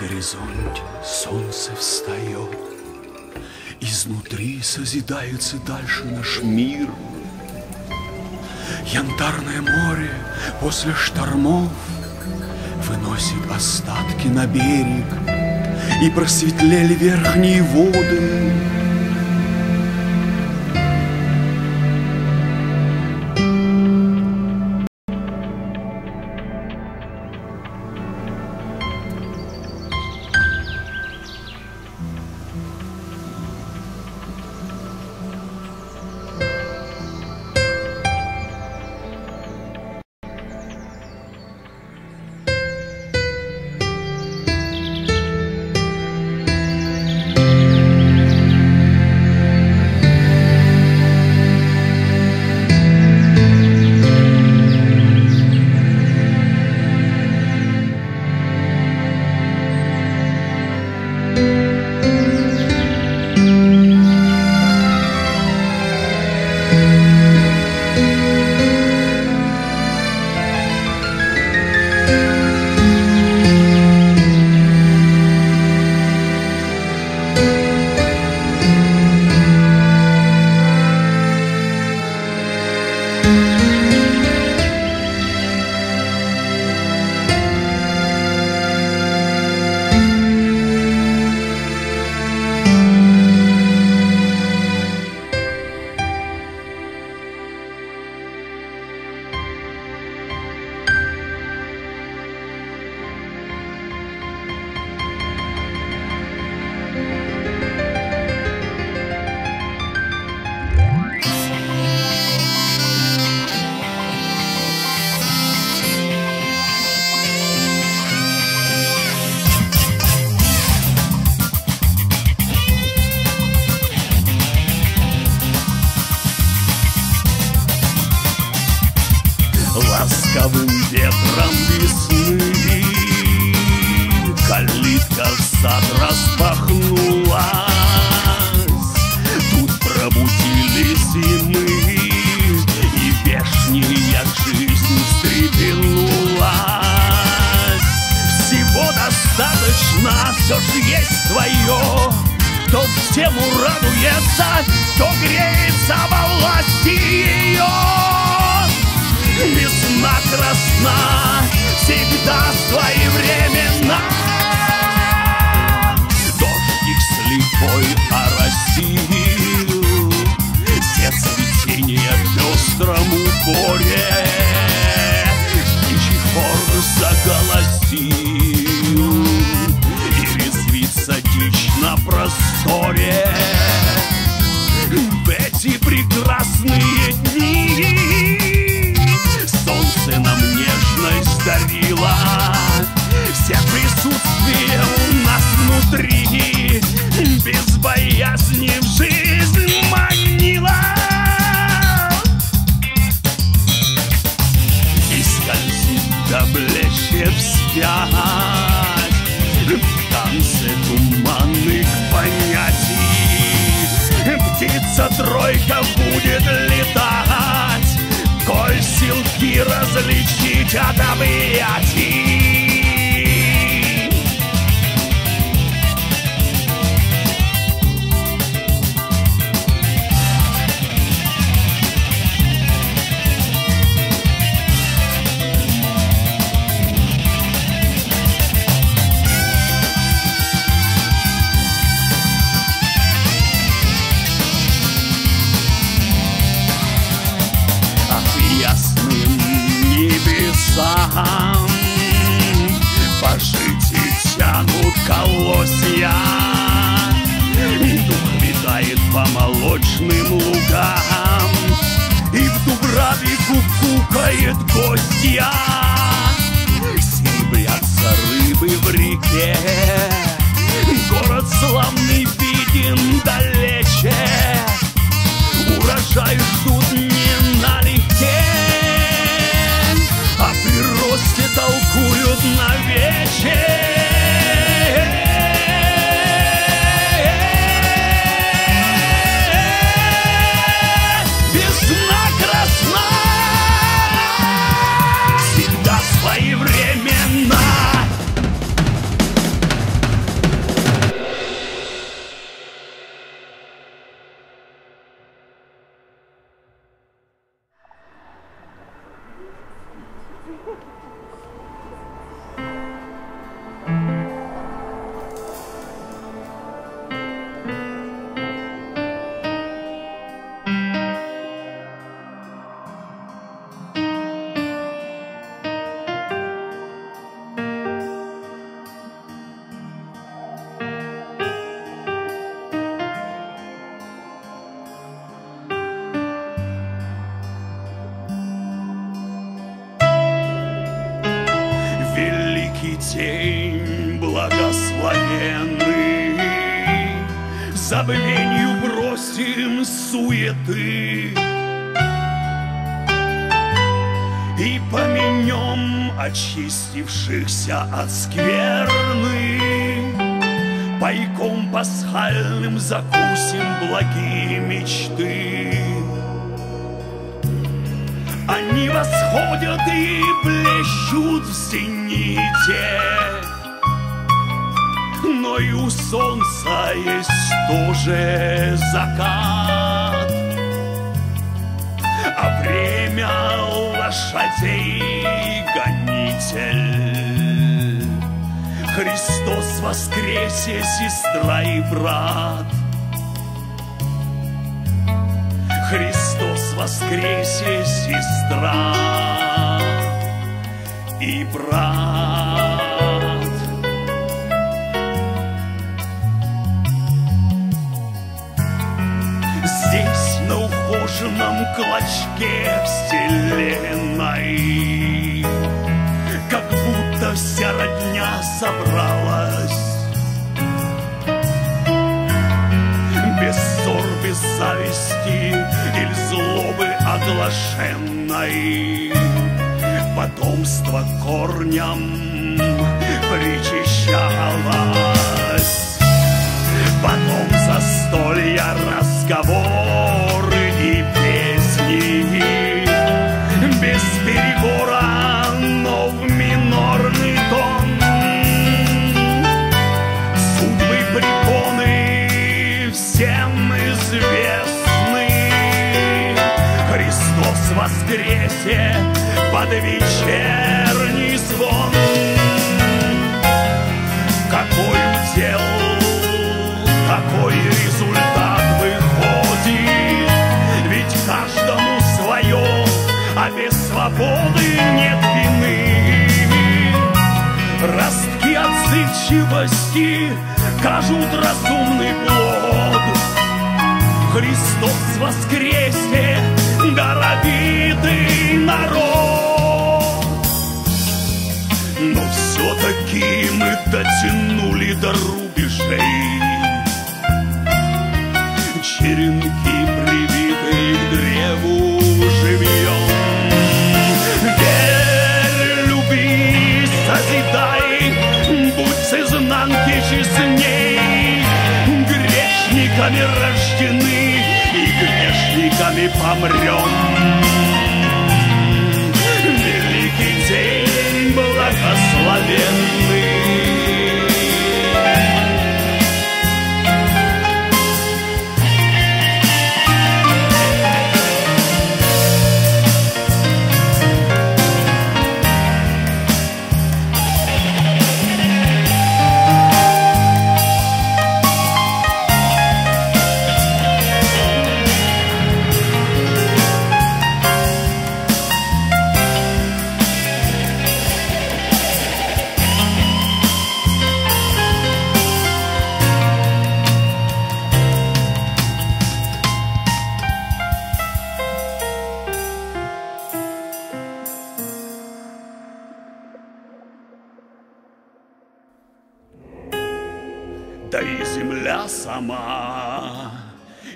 На горизонте солнце встает, изнутри созидается дальше наш мир. Янтарное море после штормов выносит остатки на берег, и просветлели верхние воды. Ласковым ветром весны калитка в сад распахнулась. Тут пробудились и мы, и вешняя жизнь встрепенулась. Всего достаточно, все же есть свое. Кто к тему радуется, кто греется во власти ее. Весна красна, всегда своевременно. Дождик слепой оросил все цветения в пестром уборе, птичий хор заголосил, и резвится дичь на просторе. В эти прекрасные дни нам нежность дарила все присутствие у нас внутри, без боязни в жизнь манила. И скользит да блещет вспять в танце туманных понятий. Птица-тройка будет летать, коль силки различить от объятий. Пожитие тянут колосья, дух витает по молочным лугам, и в дубравику кукает гостья. Серебрятся рыбы в реке, город славный виден далече, урожай ждут не налегке. Все толкуют на вечер. Весна красна, забвенью бросим суеты и поменем очистившихся от скверны, пайком пасхальным закусим благие мечты. Они восходят и блещут в зените, но и у солнца есть тоже закат. А время лошадей гонитель, Христос воскресе, сестра и брат. Христос воскресе, сестра и брат. В кожаном клочке вселенной как будто вся родня собралась, без ссор, без зависти или злобы оглашенной, потомство корням причащалось. Потом застолья, разговоры, без перебора, но в минорный тон. Судьбы препоны всем известны. Христос воскресе под вечерний звон. Какой удел, такой результат выходит, ведь каждому свое. А без свободы нет вины. Ростки отзывчивости кажут разумный плод. Христос воскресе, даровитый народ. Но все-таки мы дотянули до рубежей. Черенки прибиты к древу живьем. Созидай, будь с изнанки честней. Грешниками рождены и грешниками помрем. Великий день благословенный.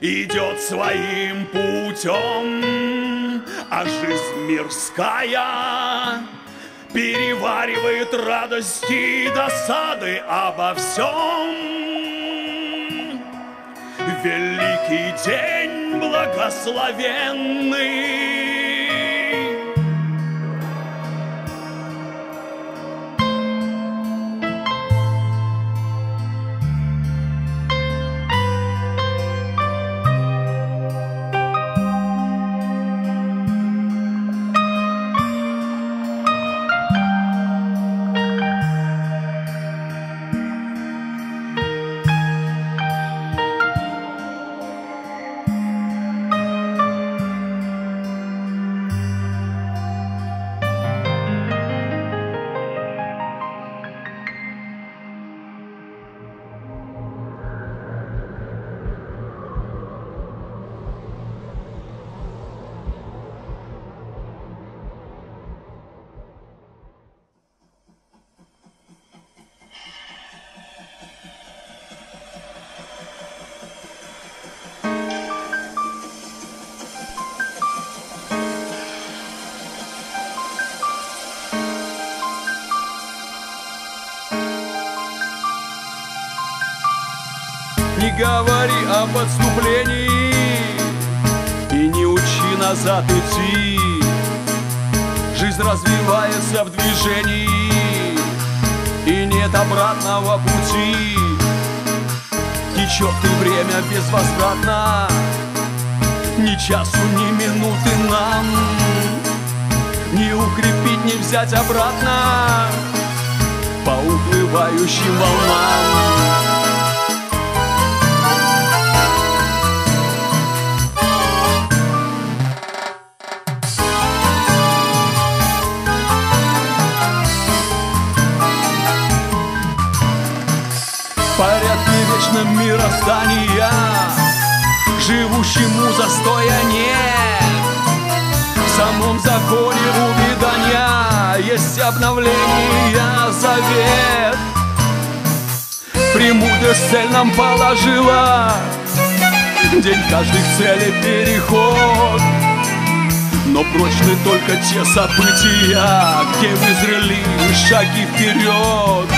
Идет своим путем, а жизнь мирская переваривает радости и досады обо всем. Великий день благословенный. говори об отступлении и не учи назад идти. Жизнь развивается в движении, и нет обратного пути. Течет и время безвозвратно, ни часу, ни минуты нам не укрепить, не взять обратно по уплывающим волнам. Порядки вечном мироздания, живущему застоя нет. В самом законе увядания есть обновление завет. Премудрость цель нам положила, день каждый в цели переход. Но прочны только те события, где вызрели шаги вперед.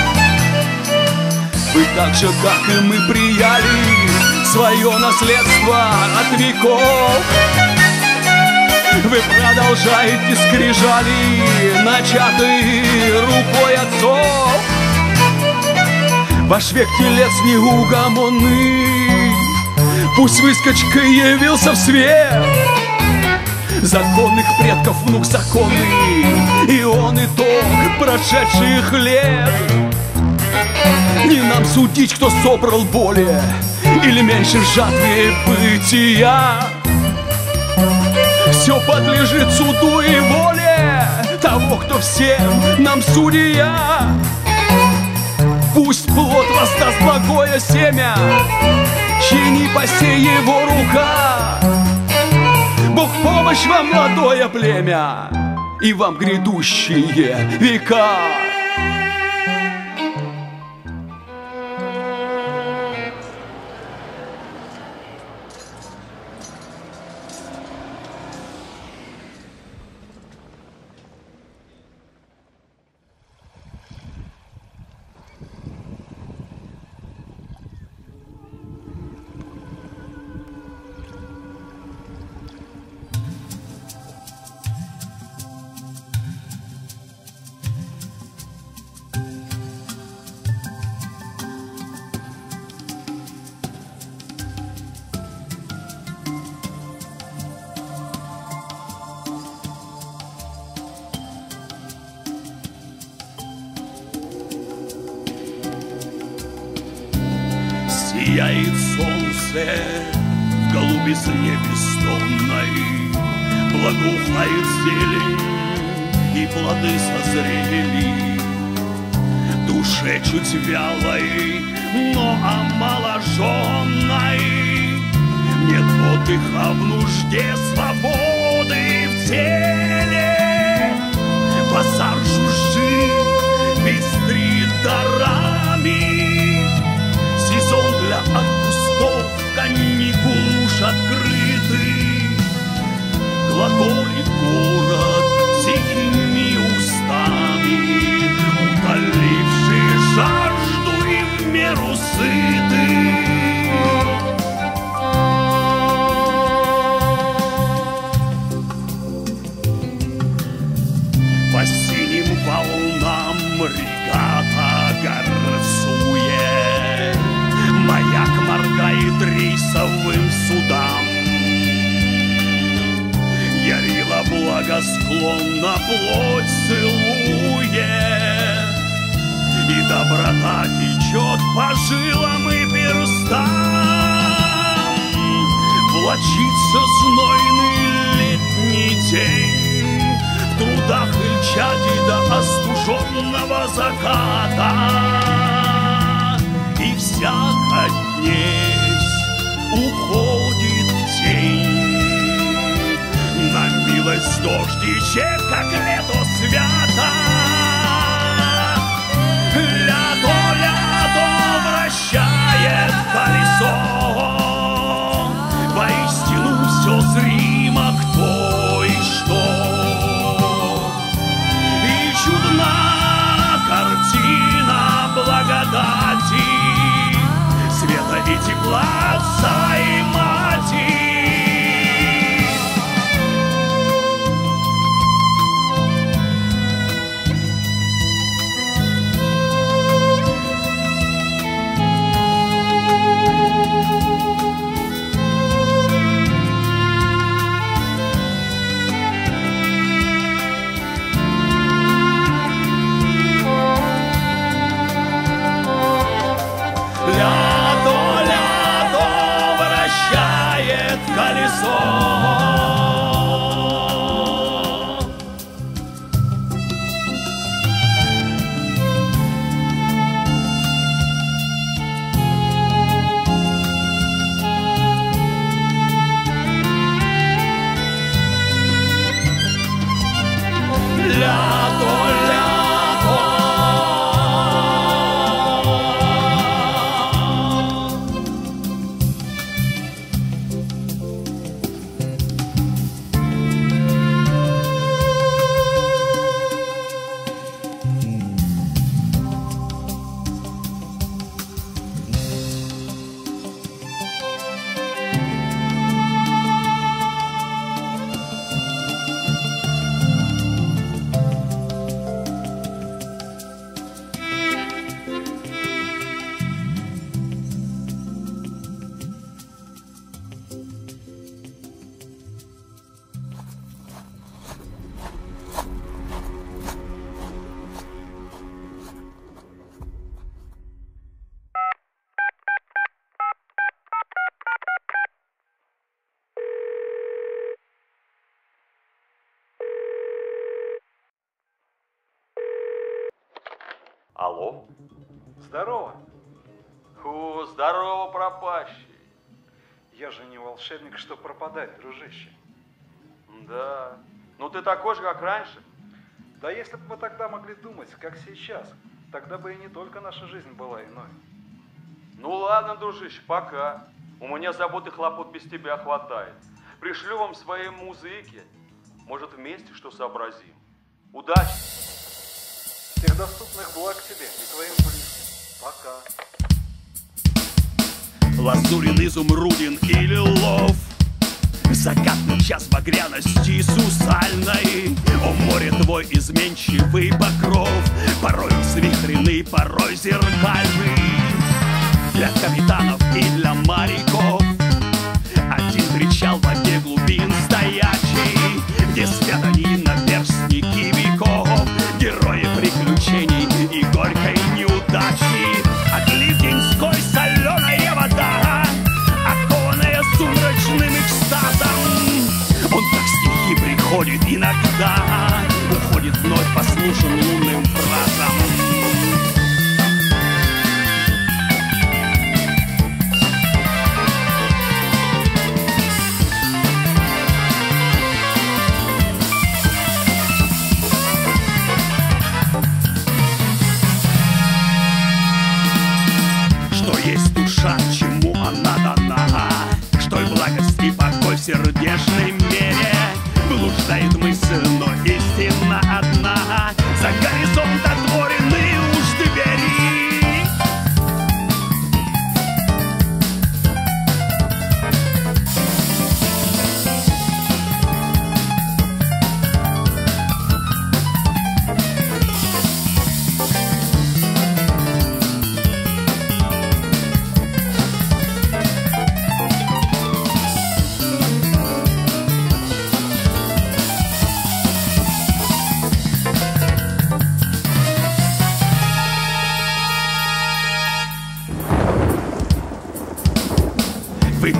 Вы так же, как и мы, прияли свое наследство от веков. Вы продолжаете скрижали, начатые рукой отцов. Ваш век телец неугомонный, пусть выскочка явился в свет. Законных предков внук законный, и он итог прошедших лет. Не нам судить, кто собрал более или меньше в жатве бытия. Все подлежит суду и воле того, кто всем нам судья. Пусть плод воздаст благое семя, чьи не посей его рука. Бог помощь вам, молодое племя, и вам грядущие века. Сияет солнце в голубизне бездонной, благоухает зелень, и плоды созрели. Душе чуть вялой, но омоложенной нет отдыха в нужде, свободы в теле. Базар жужжит, пестрит дарами. Сезон для отпусков, каникул уж открыты. Глаголит город синими устами, утолившие жажду и в меру сыты. По синим волнам регата горцует, маяк моргает рейсовым судам. Ярила благосклонно плоть целует, и доброта течет по жилам и перстам. Влачится знойный летний день в трудах Ильчади до остуженного заката. И всяко днесь уходит в тень. Нам милость дождичек, как лето свято. Лято вращает колесо, воистину все зримо, кто и что. И чудна картина благодати, света и тепла. Алло. Здорово. Ху, здорово, пропащий. Я же не волшебник, чтоб пропадать, дружище. Да. Ну ты такой же, как раньше. Да если бы мы тогда могли думать, как сейчас, тогда бы и не только наша жизнь была иной. Ну ладно, дружище, пока. У меня забот и хлопот без тебя хватает. Пришлю вам свои музыки. Может, вместе что сообразим. Удачи! Всех доступных благ тебе и твоим близким. Пока. Лазурин, изумруден и лилов, закатный час багряности сусальной. О, море, твой изменчивый покров, порой свихреный, порой зеркальный. Для капитанов и для моряков один причал в воде глубин стоячий, где спят они наперстники веков, герои приключений и горькой неудачи. Отлив деньской соленая вода, окованная сумрачным экстазом. Он так стихи приходит иногда, уходит вновь послушен лунным фразам. Есть душа, чему она дана, что и благость, и покой в сердечной мере. Блуждает мысль, но истина одна, за горизонт отворены уж двери.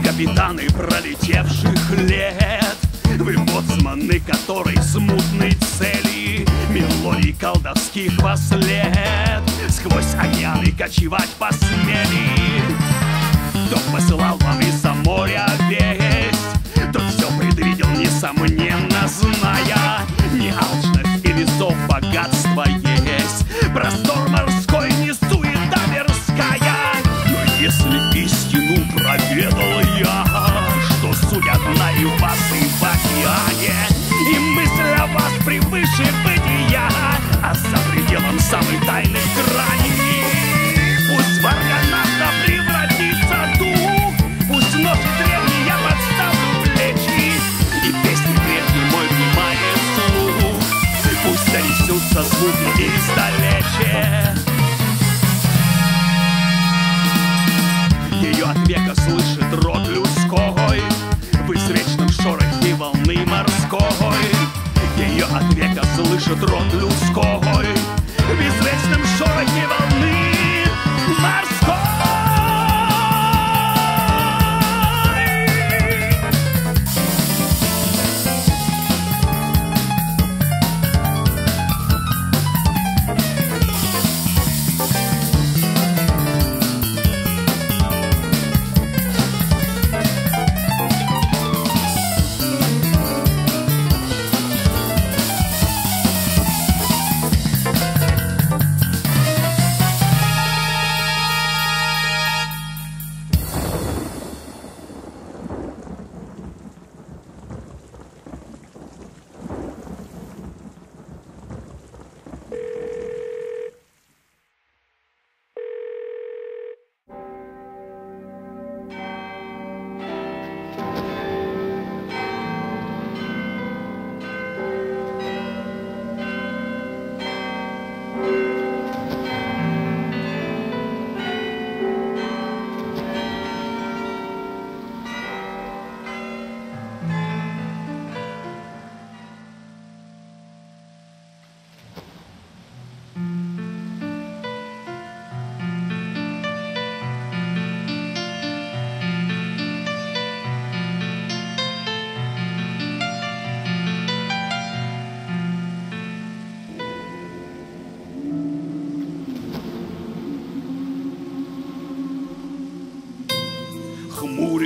Капитаны пролетевших лет, вы боцманы, которые смутной цели мелодий колдовских во след сквозь океаны кочевать посмели. Кто посылал вам из-за моря весть, тот все предвидел, несомненно зная. Не алчность и весов богатства есть, простор морской не суета мирская. Но если истину проведал я, что судят на и вас, и в океане, и мысль о вас превыше бытия, а за пределом самой тайной грани. Пусть в аргонавта превратится дух, пусть ножи древние я подставлю плечи, и песни древний мой внимает слух, пусть донесутся звуки издалече. Ее от века слышит рот людской, в извечном шорохе волны морской. Ее от века слышит рот людской, в извечном шорохе волны морской.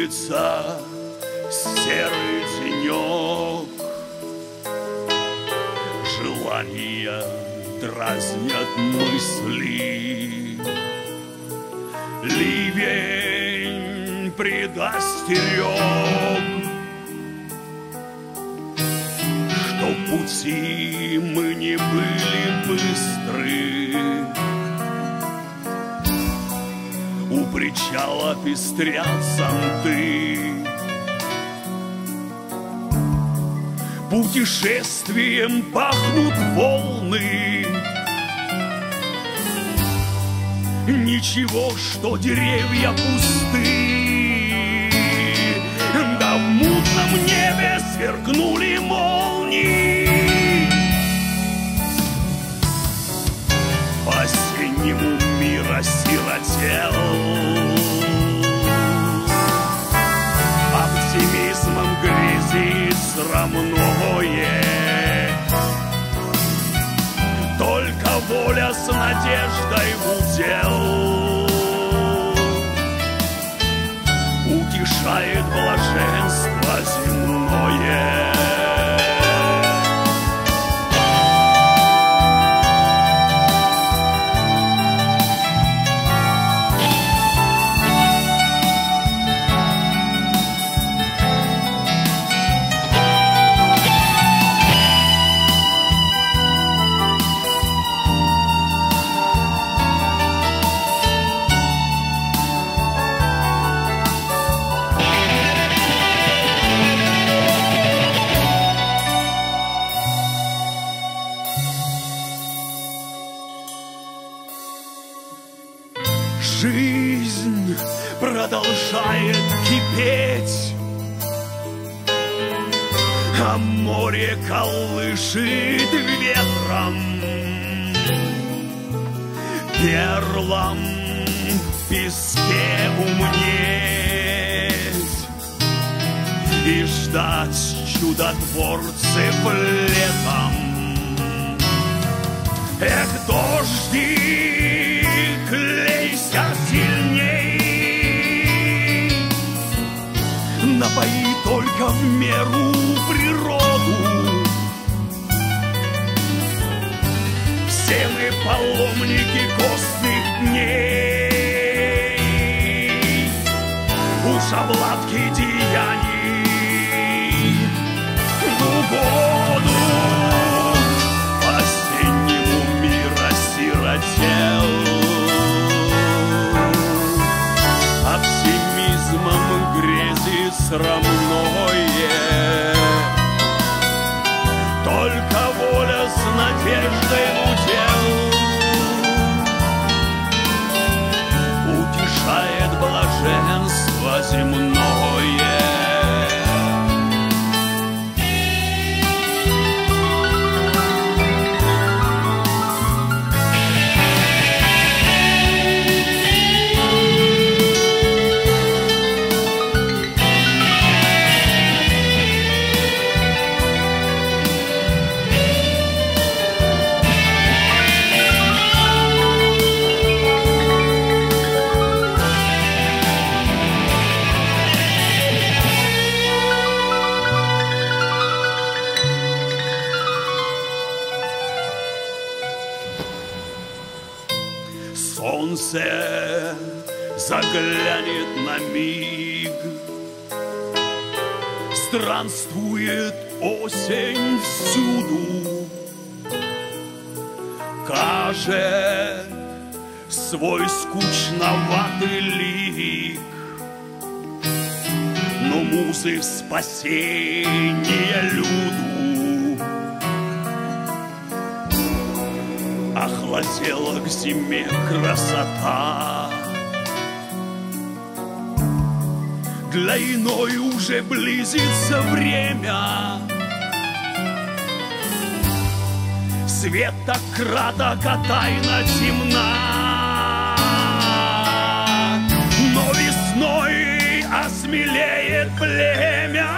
улица, серый денек. Желания дразнят мысли, ливень предостерег, что пути мы не были быстры. У причала пестрят зонты. Путешествием пахнут волны. Ничего, что деревья пусты. Да в мутном небе сверкнули молнии. По-синему мир осиротел. Оптимизмом грязи срамное. Только воля с надеждой в удел утешает блаженство земное. Жизнь продолжает кипеть, а море колышет ветром, перлом в песке умнеть и ждать чудотворцев летом. Эх, дожди, клейся сильней, напои только в меру природу. Все мы паломники костных дней, уж обладки деяний в угоду осеннему мира сиротел. Оптимизмом грезит срамное, только воля с надеждой удел утешает блаженство земное. Солнце заглянет на миг, странствует осень всюду, каже свой скучноватый лик, но музы в спасение люду охладела к зиме красота. Для иной уже близится время. Свет так краток, а тайна темна. Но весной осмелеет племя.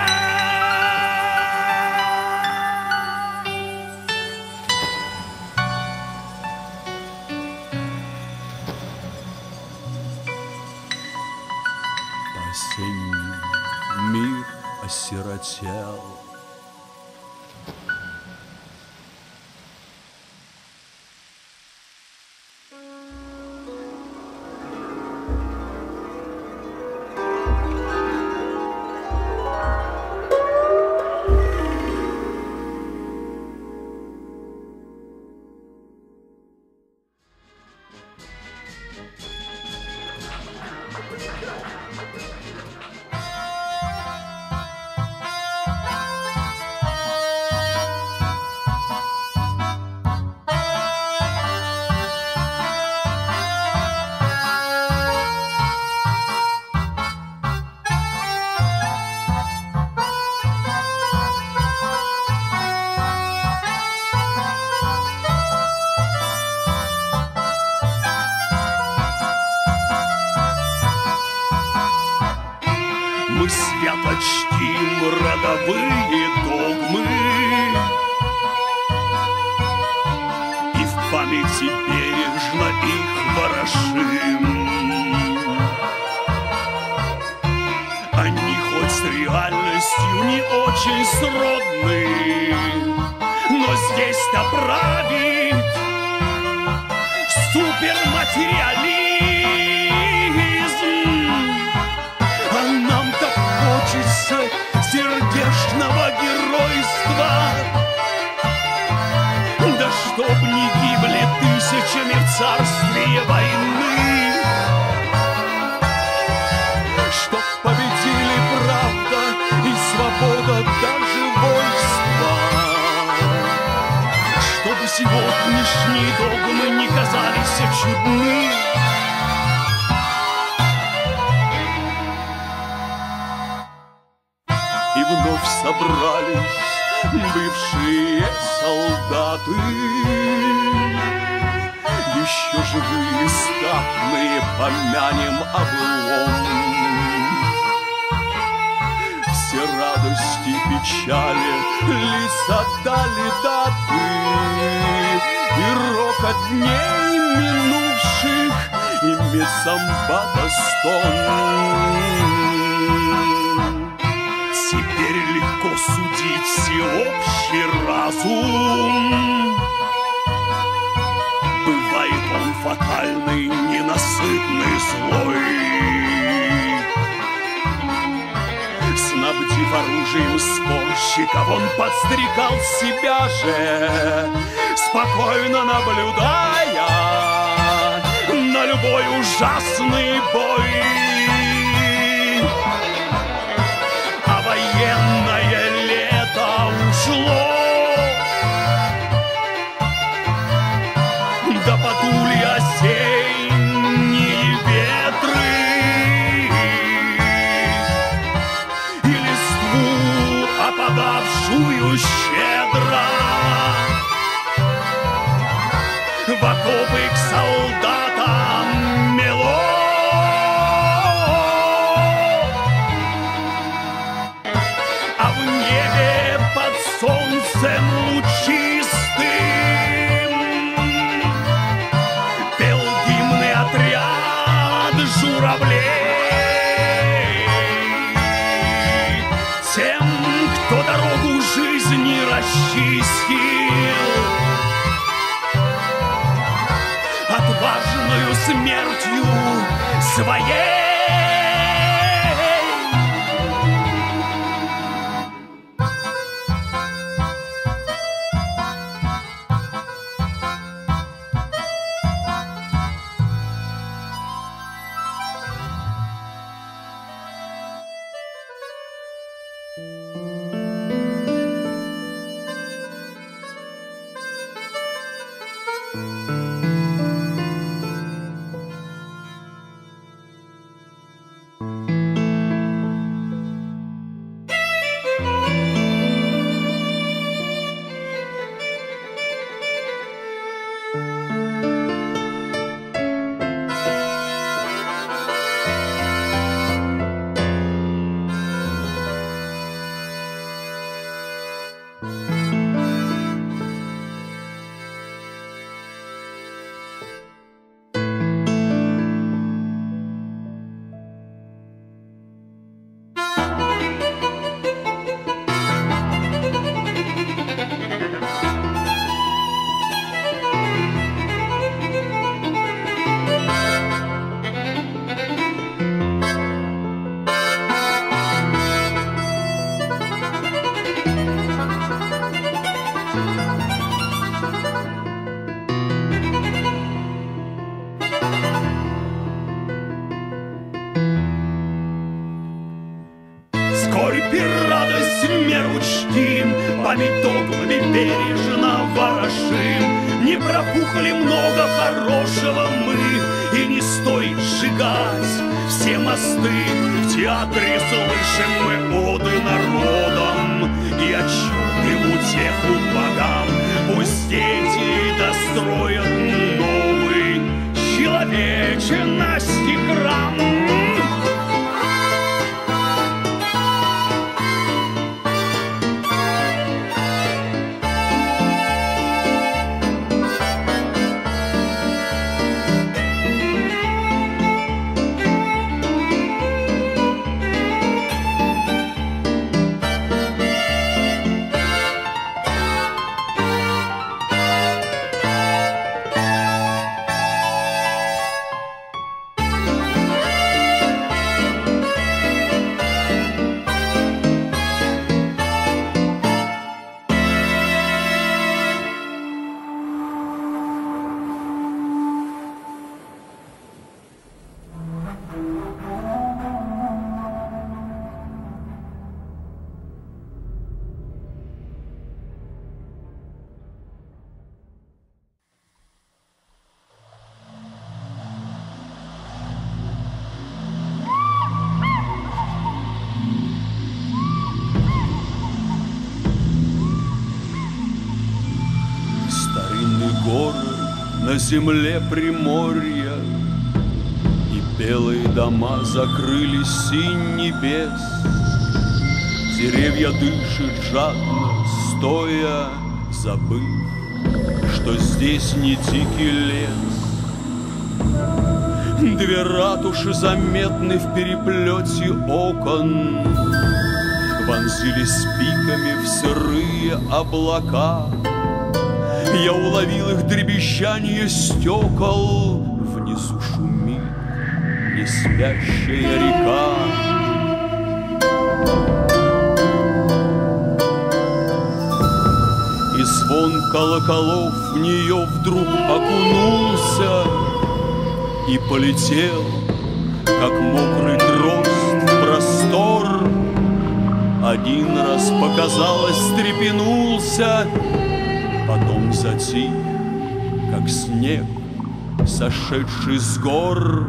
Субтитры осиротел. Мы свято чтим родовые догмы и в памяти бережно их ворошим. Они хоть с реальностью не очень сродны, но здесь-то правит суперматериализм. Сердечного геройства, да чтоб не гибли тысячами в царстве войны, чтоб победили правда и свобода даже вольства, чтобы сегодняшние догмы не казались чудны. Вновь собрались бывшие солдаты, еще живые статные, помянем облом. Все радости и печали лица дали даты, и рокот дней минувших, и медсамбата стон. Теперь легко судить всеобщий разум. Бывает он фатальный, ненасытный, злой. Снабдив оружием спорщиков, он подстрекал себя же, спокойно наблюдая на любой ужасный бой. Да подули осенние ветры, и листву опадавшую щедро в окопы к солдатам мело. А в небе под солнцем лучистым пел гимны отряд журавлей тем, кто дорогу жизни расчистил отважную смертью своей. Скорбь и радость мер учтим, память догмами бережно ворошим. Не пропухли много хорошего мы, и не стоит сжигать все мосты. В театре слышим мы оды народам и о чудном утеху богам. Пусть дети достроят новый человечности храм. На земле Приморья и белые дома закрылись синь небес. Деревья дышат жадно, стоя, забыв, что здесь не дикий лес. Две ратуши заметны в переплете окон, вонзились пиками в сырые облака. Я уловил их дребезжание стекол. Внизу шумит неспящая река. И звон колоколов в нее вдруг окунулся и полетел, как мокрый дрозд в простор. Один раз показалось, стрепенулся, потом затих, как снег, сошедший с гор.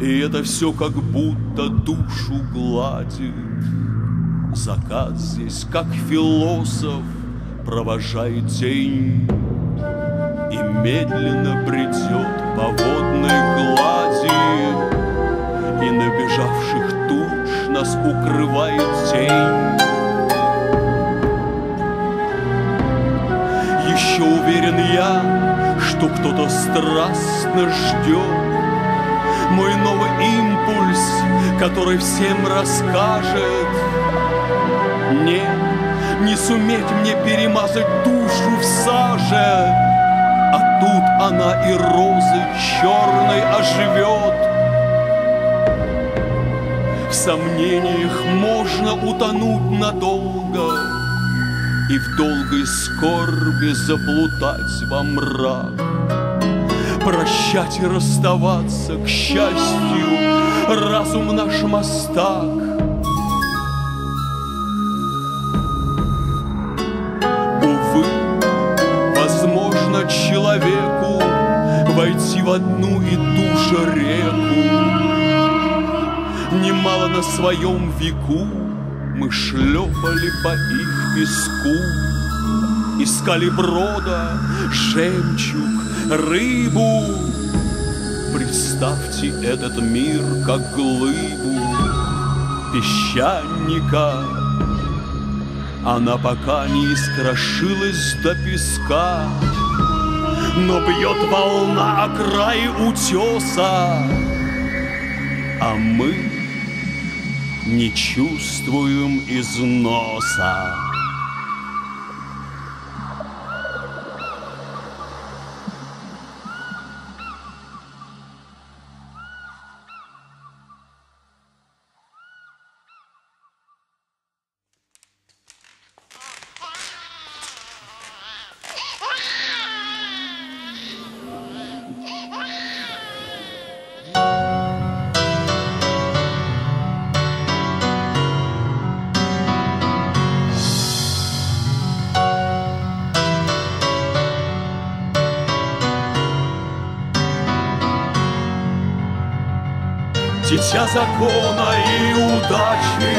И это все как будто душу гладит. Закат здесь, как философ, провожает день и медленно бредет по водной глади. И набежавших туч нас укрывает тень. Еще уверен я, что кто-то страстно ждет мой новый импульс, который всем расскажет. Нет, не суметь мне перемазать душу в саже, а тут она и розы черной оживет. В сомнениях можно утонуть надолго и в долгой скорби заплутать во мрак. Прощать и расставаться, к счастью, разум наш мостак. Увы, возможно человеку войти в одну и ту же реку. Немало на своем веку мы шлепали по их песку, искали брода, жемчуг, рыбу. Представьте этот мир как глыбу песчаника. Она пока не искрошилась до песка, но бьет волна о край утеса, а мы не чувствуем износа. бойся закона и удачи.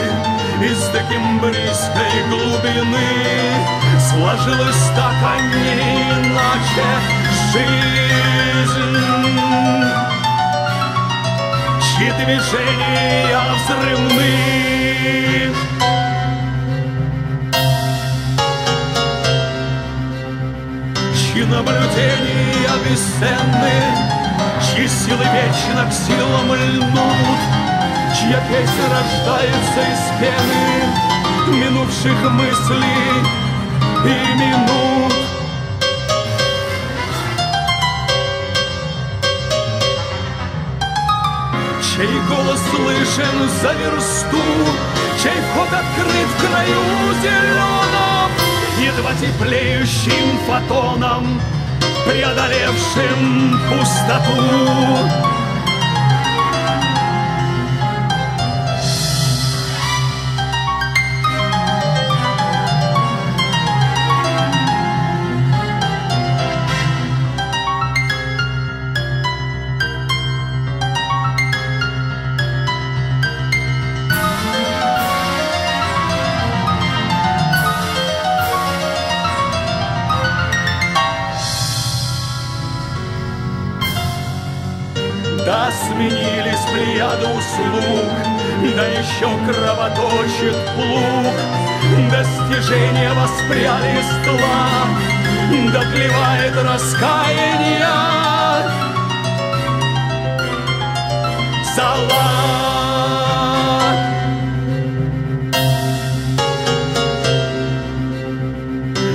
Из таким близкой глубины сложилось так, а не иначе, жизнь, чьи движения взрывны. Чьи наблюдения бесценны, чьи силы вечно к силам льнут, чья песня рождается из пены минувших мыслей и минут. Чей голос слышен за версту, чей вход открыт в краю зеленом, едва теплеющим фотоном, преодолевшим пустоту. Да, сменились плеяды услуг, да еще кровоточит плуг, достижения воспряли из тла, доплевает раскаяние зала.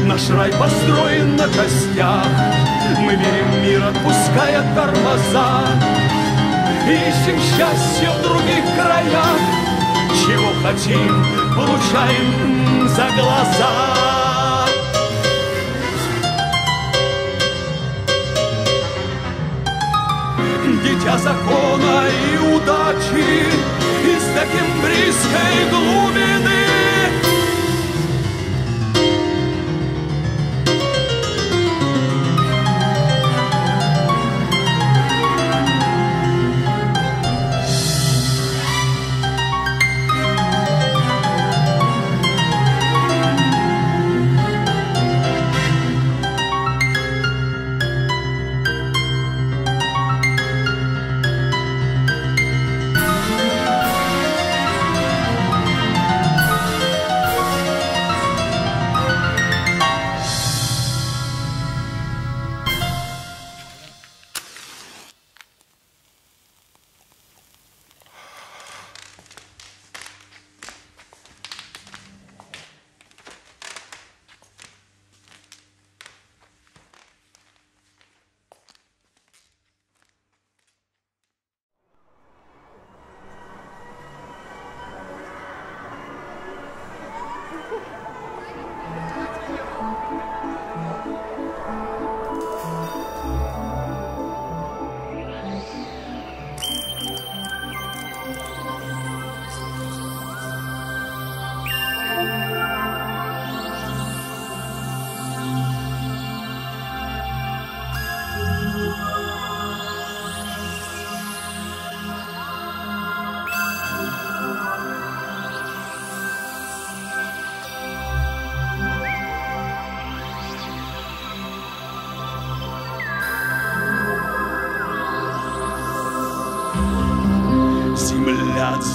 Наш рай построен на костях, мы верим в мир, отпуская тормоза, и ищем счастье в других краях. Чего хотим, получаем за глаза. Дитя закона и удачи, из таким близкой глубины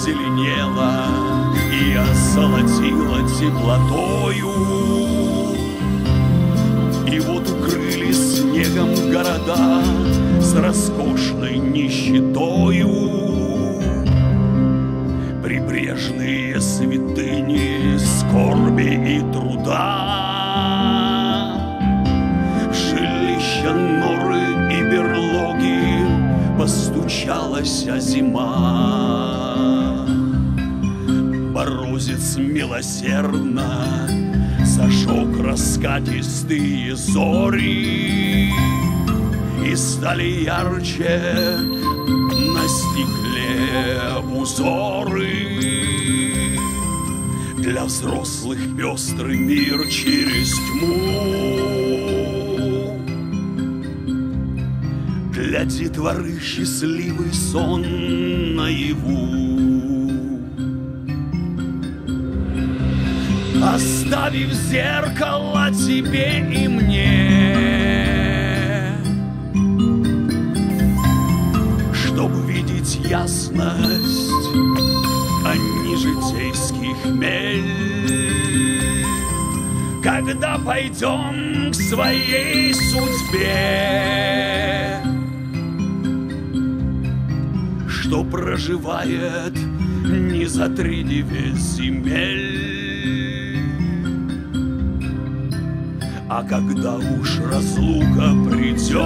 зеленела и озолотила теплотою. И вот укрылись снегом города с роскошной нищетою. Прибрежные святыни скорби и труда, жилища, норы и берлоги, постучалась зима. Морозец милосердно зажег раскатистые зори, и стали ярче на стекле узоры. Для взрослых пестрый мир через тьму, для для детворы счастливый сон наяву. Оставив зеркало тебе и мне, чтоб видеть ясность, а не житейский хмель. Когда пойдем к своей судьбе, что проживает не за три девять земель. А когда уж разлука придет,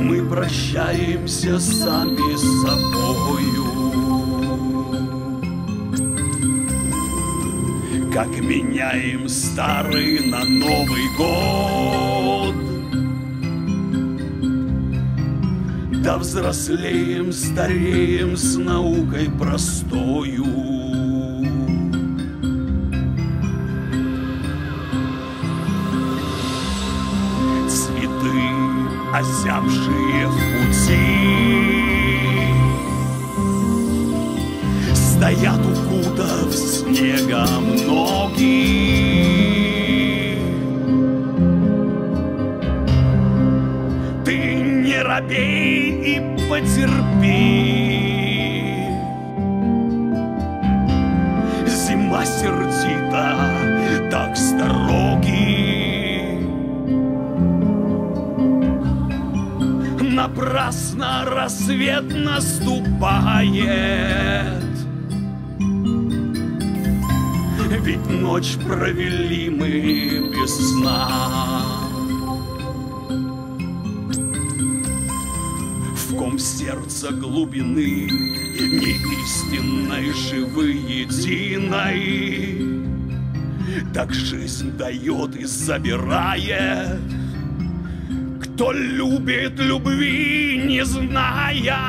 мы прощаемся сами с собою. Как меняем старый на Новый год, да взрослеем, стареем с наукой простою. Цветы, озябшие в пути, стоят, укутав снегом ноги. Ты не робей и потерпи, зима сердита, так с дороги. Напрасно рассвет наступает, ведь ночь провели мы без сна. В ком сердца глубины неистинной живы единой, так жизнь дает и забирает. Кто любит, любви не зная,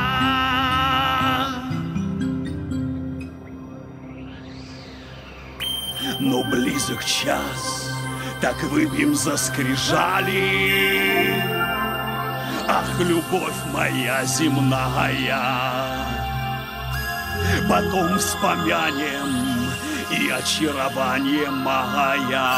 но близок час, так выпьем за скрижали. Ах, любовь моя земная, потом вспомянем и очарование мая.